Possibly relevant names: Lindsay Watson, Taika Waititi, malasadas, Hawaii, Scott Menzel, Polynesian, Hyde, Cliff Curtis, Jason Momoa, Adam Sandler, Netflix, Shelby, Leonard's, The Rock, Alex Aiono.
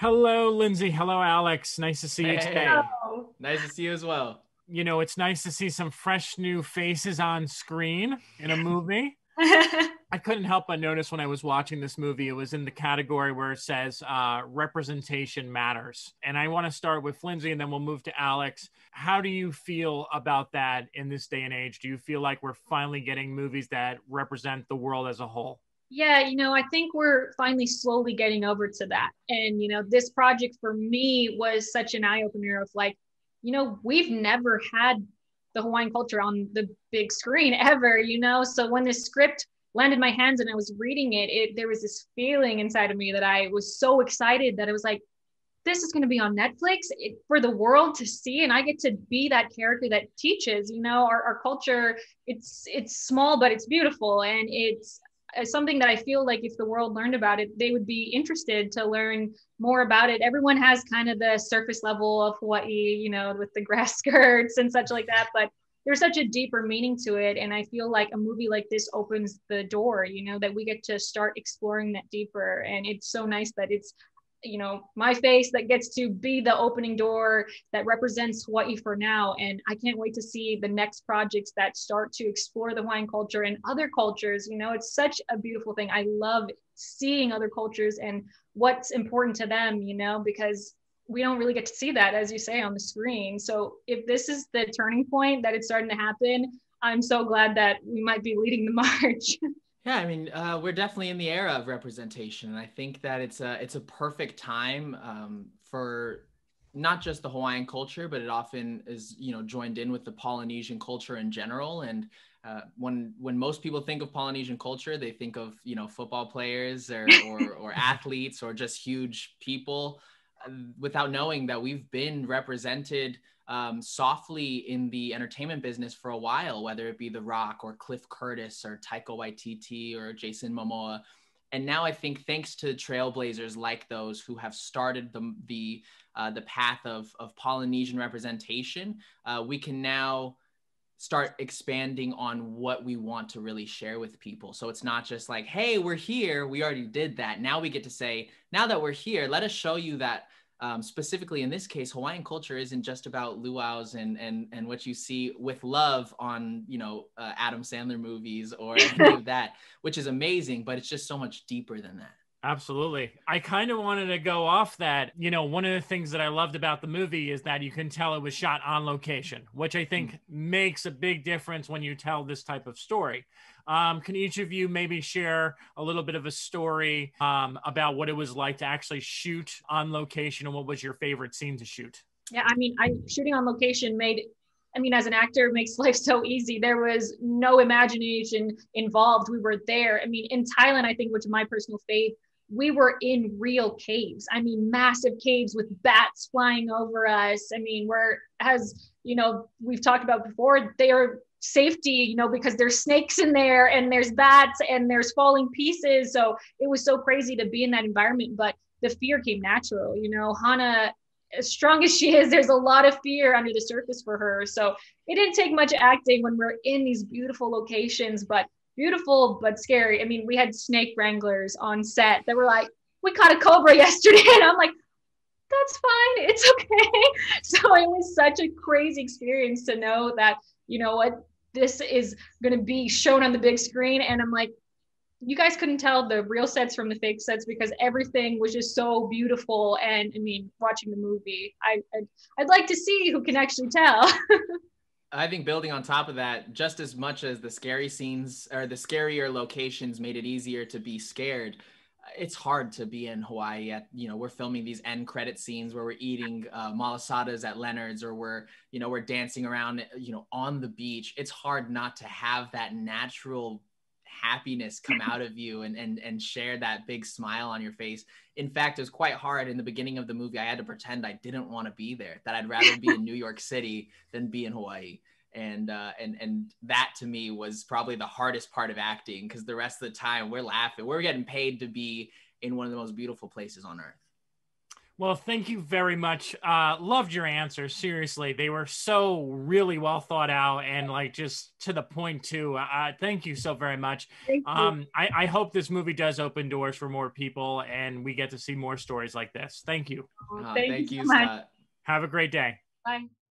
Hello, Lindsay. Hello, Alex. Nice to see you today. Hello. Nice to see you as well. You know, it's nice to see some fresh new faces on screen in a movie. I couldn't help but notice when I was watching this movie, it was in the category where it says representation matters. And I want to start with Lindsay and then we'll move to Alex. How do you feel about that in this day and age? Do you feel like we're finally getting movies that represent the world as a whole? Yeah, you know, I think we're finally slowly getting over to that. And, you know, this project for me was such an eye-opener of like, you know, we've never had the Hawaiian culture on the big screen ever, you know? So when the script landed in my hands and I was reading it, there was this feeling inside of me that I was so excited that it was like, this is going to be on Netflix for the world to see. And I get to be that character that teaches, you know, our culture. It's small, but it's beautiful. And it's something that I feel like if the world learned about it, they would be interested to learn more about it. Everyone has kind of the surface level of Hawaii, you know, with the grass skirts and such like that, but there's such a deeper meaning to it. And I feel like a movie like this opens the door, you know, that we get to start exploring that deeper. And it's so nice that it's, you know, my face that gets to be the opening door that represents Hawaii for now. And I can't wait to see the next projects that start to explore the Hawaiian culture and other cultures. You know, it's such a beautiful thing. I love seeing other cultures and what's important to them, you know, because we don't really get to see that, as you say, on the screen. So if this is the turning point that it's starting to happen, I'm so glad that we might be leading the march. Yeah, I mean, we're definitely in the era of representation. And I think that it's a perfect time for not just the Hawaiian culture, but it often is, you know, joined in with the Polynesian culture in general. And when most people think of Polynesian culture, they think of, you know, football players or athletes or just huge people without knowing that we've been represented softly in the entertainment business for a while, whether it be The Rock or Cliff Curtis or Taika Waititi or Jason Momoa. And now I think thanks to trailblazers like those who have started the path of Polynesian representation, we can now start expanding on what we want to really share with people. So it's not just like, hey, we're here, we already did that. Now we get to say, now that we're here, let us show you that specifically in this case, Hawaiian culture isn't just about luau's and what you see with love on, you know, Adam Sandler movies or any of that, which is amazing, but it's just so much deeper than that. Absolutely. I kind of wanted to go off that. You know, one of the things that I loved about the movie is that you can tell it was shot on location, which I think makes a big difference when you tell this type of story. Can each of you maybe share a little bit of a story about what it was like to actually shoot on location and what was your favorite scene to shoot? Yeah, I mean, shooting on location as an actor, it makes life so easy. There was no imagination involved. We were there. I mean, in Thailand, I think, which is my personal fave, we were in real caves. I mean, massive caves with bats flying over us. I mean, as you know, we've talked about before, they are safety, you know, because there's snakes in there and there's bats and there's falling pieces. So it was so crazy to be in that environment, but the fear came natural. You know, Hana, as strong as she is, there's a lot of fear under the surface for her. So it didn't take much acting when we're in these beautiful locations, but beautiful, but scary. I mean, we had snake wranglers on set that were like, we caught a cobra yesterday. And I'm like, that's fine, it's okay. So it was such a crazy experience to know that, you know what, this is going to be shown on the big screen. And I'm like, you guys couldn't tell the real sets from the fake sets because everything was just so beautiful. And I mean, watching the movie, I'd like to see who can actually tell. I think building on top of that, just as much as the scary scenes or the scarier locations made it easier to be scared, it's hard to be in Hawaii you know, we're filming these end credit scenes where we're eating malasadas at Leonard's or we're dancing around, you know, on the beach. It's hard not to have that natural happiness come out of you and share that big smile on your face. In fact, it was quite hard in the beginning of the movie. I had to pretend I didn't want to be there, that I'd rather be in New York City than be in Hawaii. And that to me was probably the hardest part of acting, because the rest of the time we're laughing. We're getting paid to be in one of the most beautiful places on earth. Well, thank you very much. Loved your answers. Seriously, they were so really well thought out and like just to the point too. Thank you so very much. I hope this movie does open doors for more people and we get to see more stories like this. Thank you. Thank you so much. Scott. Have a great day. Bye.